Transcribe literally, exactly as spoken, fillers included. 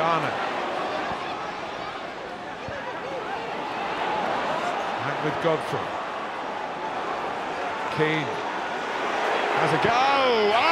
Ghana. Back with Godfrey. Keane has a go. Oh!